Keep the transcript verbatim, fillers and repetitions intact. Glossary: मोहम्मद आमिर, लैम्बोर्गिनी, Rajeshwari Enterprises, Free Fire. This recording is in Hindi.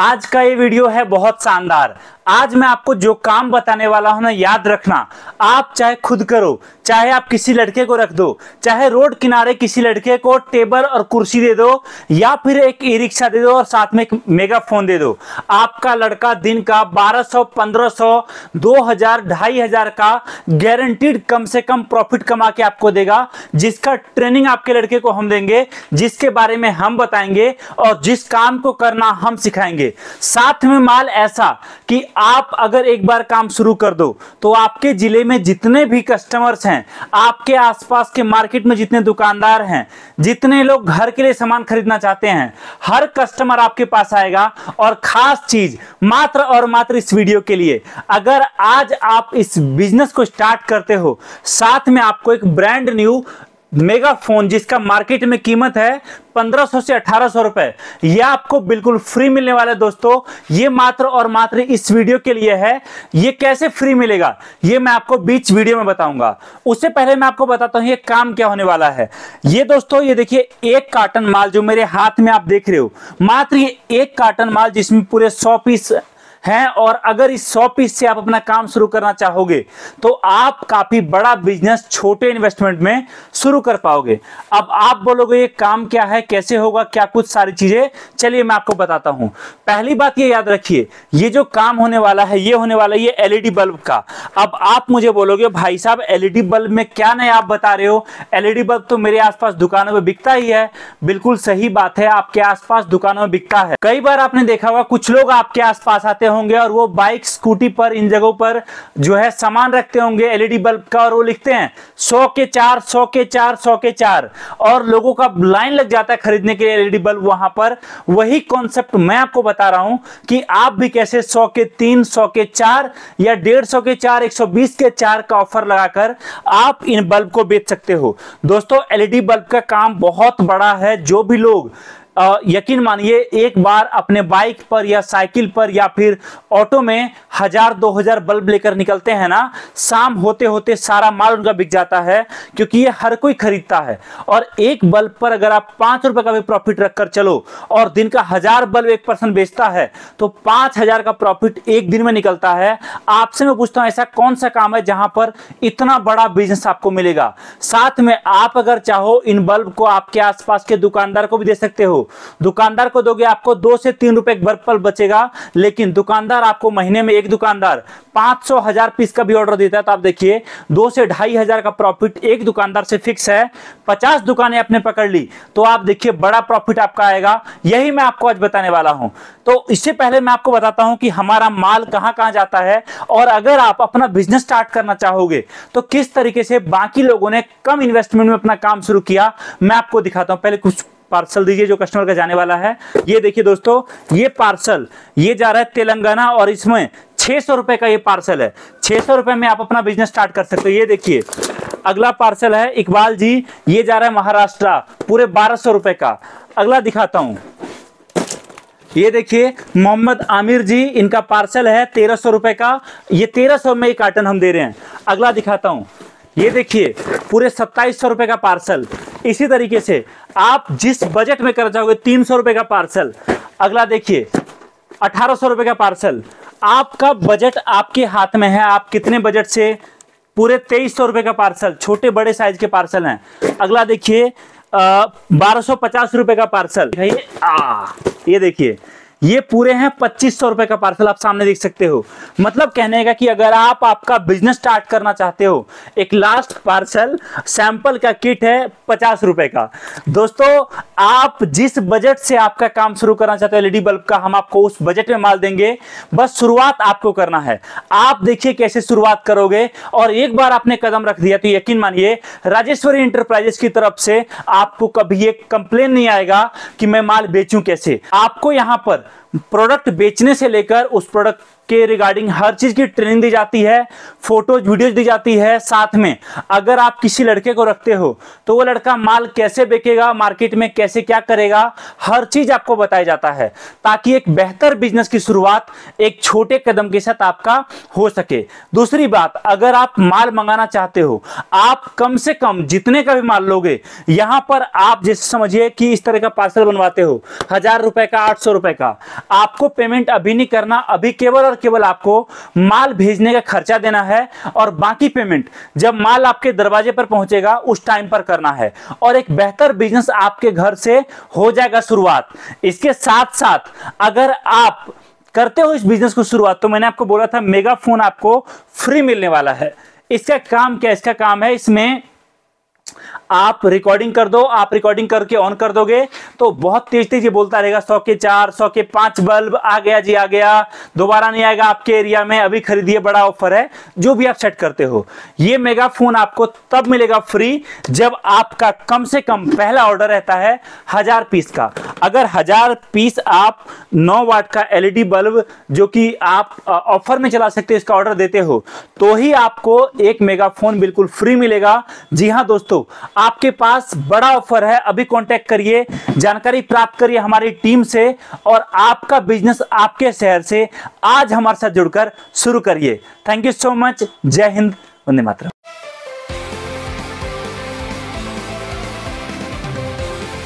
आज का ये वीडियो है बहुत शानदार। आज मैं आपको जो काम बताने वाला हूं ना, याद रखना, आप चाहे खुद करो, चाहे आप किसी लड़के को रख दो, चाहे रोड किनारे किसी लड़के को टेबल और कुर्सी दे दो या फिर एक ई रिक्शा दे दो और साथ में एक मेगाफोन दे दो, आपका लड़का दिन का बारह सौ, पंद्रह सौ, दो हज़ार, ढाई हजार का गारंटीड कम से कम प्रॉफिट कमा के आपको देगा, जिसका ट्रेनिंग आपके लड़के को हम देंगे, जिसके बारे में हम बताएंगे और जिस काम को करना हम सिखाएंगे। साथ में माल ऐसा कि आप अगर एक बार काम शुरू कर दो तो आपके जिले में जितने भी कस्टमर्स हैं, आपके आसपास के मार्केट में जितने दुकानदार हैं, जितने लोग घर के लिए सामान खरीदना चाहते हैं, हर कस्टमर आपके पास आएगा। और खास चीज मात्र और मात्र इस वीडियो के लिए, अगर आज आप इस बिजनेस को स्टार्ट करते हो, साथ में आपको एक ब्रांड न्यू मेगा फोन जिसका मार्केट में कीमत है पंद्रह सौ से अठारह सौ रुपए, यह आपको बिल्कुल फ्री मिलने वाला है। दोस्तों, ये मात्र और मात्र इस वीडियो के लिए है। ये कैसे फ्री मिलेगा ये मैं आपको बीच वीडियो में बताऊंगा। उससे पहले मैं आपको बताता हूं ये काम क्या होने वाला है। ये दोस्तों, ये देखिए एक कार्टन माल जो मेरे हाथ में आप देख रहे हो, मात्र ये एक कार्टन माल जिसमें पूरे सौ पीस हैं। और अगर इस सौ पीस से आप अपना काम शुरू करना चाहोगे तो आप काफी बड़ा बिजनेस छोटे इन्वेस्टमेंट में शुरू कर पाओगे। अब आप बोलोगे ये काम क्या है, कैसे होगा, क्या कुछ सारी चीजें, चलिए मैं आपको बताता हूं। पहली बात ये याद रखिए, ये जो काम होने वाला है ये होने वाला है ये एलईडी बल्ब का। अब आप मुझे बोलोगे भाई साहब एलईडी बल्ब में क्या नया आप बता रहे हो, एलईडी बल्ब तो मेरे आसपास दुकानों में बिकता ही है। बिल्कुल सही बात है, आपके आसपास दुकानों में बिकता है। कई बार आपने देखा होगा कुछ लोग आपके आसपास आते होंगे और वो बाइक स्कूटी पर इन जगहों पर जो है सामान रखते होंगे एलईडी बल्ब का, और वो लिखते हैं सौ के चार, सौ के चार, सौ के चार, और लोगों का लाइन लग जाता है खरीदने के लिए एलईडी बल्ब वहां पर। वही कॉन्सेप्ट मैं आपको बता रहा हूं कि आप भी कैसे सौ के तीन, सौ के चार या डेढ़ सौ के चार, एक सौ बीस के चार का ऑफर लगाकर आप इन बल्ब को बेच सकते हो। दोस्तों, एलईडी बल्ब का काम बहुत बड़ा है। जो भी लोग आ, यकीन मानिए एक बार अपने बाइक पर या साइकिल पर या फिर ऑटो में हजार दो हजार बल्ब लेकर निकलते हैं ना, शाम होते होते सारा माल उनका बिक जाता है, क्योंकि ये हर कोई खरीदता है। और एक बल्ब पर अगर आप पाँच रुपए का भी प्रॉफिट रखकर चलो और दिन का हजार बल्ब एक पर्सन बेचता है तो पाँच हजार का प्रॉफिट एक दिन में निकलता है। आपसे मैं पूछता हूँ ऐसा कौन सा काम है जहाँ पर इतना बड़ा बिजनेस आपको मिलेगा। साथ में आप अगर चाहो इन बल्ब को आपके आसपास के दुकानदार को भी दे सकते हो। दुकानदार को दोगे आपको दो से तीन रुपए एक बल्ब बचेगा, लेकिन दुकानदार आपको महीने में एक दुकानदार पांच सौ हजार पीस का भी ऑर्डर देता है तो आप देखिए दो से ढाई हजार का प्रॉफिट एक दुकानदार से फिक्स है। पचास दुकानें आपने पकड़ ली तो आप देखिए बड़ा प्रॉफिट आपका आएगा। यही मैं आपको आज बताने वाला हूं। तो इससे पहले मैं आपको बताता हूं कि हमारा माल कहां कहां जाता है और अगर आप अपना बिजनेस स्टार्ट करना चाहोगे तो किस तरीके से बाकी लोगों ने कम इन्वेस्टमेंट में अपना काम शुरू किया, मैं आपको दिखाता हूं। पहले कुछ पार्सल दीजिए जो कस्टमर का जाने वाला है। ये देखिए दोस्तों, ये पार्सल ये जा रहा है तेलंगाना और इसमें छह सौ रुपए का ये पार्सल है। छह सौ रुपए में आप अपना बिजनेस स्टार्ट कर सकते हो। ये देखिए अगला पार्सल है इकबाल जी, ये जा रहा है महाराष्ट्र, पूरे बारह सौ रुपए का। अगला दिखाता हूँ, ये देखिए मोहम्मद आमिर जी, इनका पार्सल है तेरह सौ रुपए का, ये तेरह सौ में कार्टन हम दे रहे हैं। अगला दिखाता हूँ, ये देखिए पूरे सत्ताईस सौ रुपए का पार्सल। इसी तरीके से आप जिस बजट में करना चाहोगे तीन सौ रुपये का पार्सल। अगला देखिए अठारह सौ रुपये का पार्सल। आपका बजट आपके हाथ में है, आप कितने बजट से, पूरे तेईस सौ रुपये का पार्सल, छोटे बड़े साइज के पार्सल हैं। अगला देखिए बारह सौ पचास रुपये का पार्सल। आ, ये देखिए ये पूरे हैं पच्चीस सौ रुपये का पार्सल, आप सामने देख सकते हो। मतलब कहने का कि अगर आप आपका बिजनेस स्टार्ट करना चाहते हो, एक लास्ट पार्सल सैंपल का किट है पचास रुपये का। दोस्तों, आप जिस बजट से आपका काम शुरू करना चाहते हो एलईडी बल्ब का, हम आपको उस बजट में माल देंगे। बस शुरुआत आपको करना है। आप देखिए कैसे शुरुआत करोगे, और एक बार आपने कदम रख दिया तो यकीन मानिए राजेश्वरी इंटरप्राइजेस की तरफ से आपको कभी एक कंप्लेन नहीं आएगा कि मैं माल बेचूं कैसे। आपको यहाँ पर प्रोडक्ट बेचने से लेकर उस प्रोडक्ट के रिगार्डिंग हर चीज की ट्रेनिंग दी जाती है, फोटोज वीडियोज दी जाती है। साथ में अगर आप किसी लड़के को रखते हो तो वो लड़का माल कैसे बेचेगा, मार्केट में कैसे क्या करेगा, हर चीज आपको बताया जाता है, ताकि एक बेहतर बिजनेस की शुरुआत एक छोटे कदम के साथ आपका हो सके। दूसरी बात, अगर आप माल मंगाना चाहते हो, आप कम से कम जितने का भी माल लोगे, यहाँ पर आप जैसे समझिए कि इस तरह का पार्सल बनवाते हो हजार रुपए का, आठ सौ रुपए का, आपको पेमेंट अभी नहीं करना, अभी केवल और केवल आपको माल भेजने का खर्चा देना है और बाकी पेमेंट जब माल आपके दरवाजे पर पहुंचेगा उस टाइम पर करना है, और एक बेहतर बिजनेस आपके घर से हो जाएगा शुरुआत। इसके साथ साथ अगर आप करते हो इस बिजनेस को शुरुआत, तो मैंने आपको बोला था मेगा फोन आपको फ्री मिलने वाला है। इसका काम क्या, इसका काम है इसमें आप रिकॉर्डिंग कर दो, आप रिकॉर्डिंग करके ऑन कर दोगे तो बहुत तेज तेज ये बोलता रहेगा सौ के चार, सौ के पांच बल्ब आ गया जी, आ गया, दोबारा नहीं आएगा आपके एरिया में, अभी खरीदिए, बड़ा ऑफर है, जो भी आप सेट करते हो। ये मेगा फोन आपको तब मिलेगा फ्री जब आपका कम से कम पहला ऑर्डर रहता है हजार पीस का। अगर हजार पीस आप नौ वाट का एलईडी बल्ब जो कि आप ऑफर में चला सकते हो इसका ऑर्डर देते हो तो ही आपको एक मेगा फोन बिल्कुल फ्री मिलेगा। जी हाँ दोस्तों, आपके पास बड़ा ऑफर है, अभी कांटेक्ट करिए, जानकारी प्राप्त करिए हमारी टीम से और आपका बिजनेस आपके शहर से आज हमारे साथ जुड़कर शुरू करिए। थैंक यू सो मच, जय हिंद, वंदे मातरम।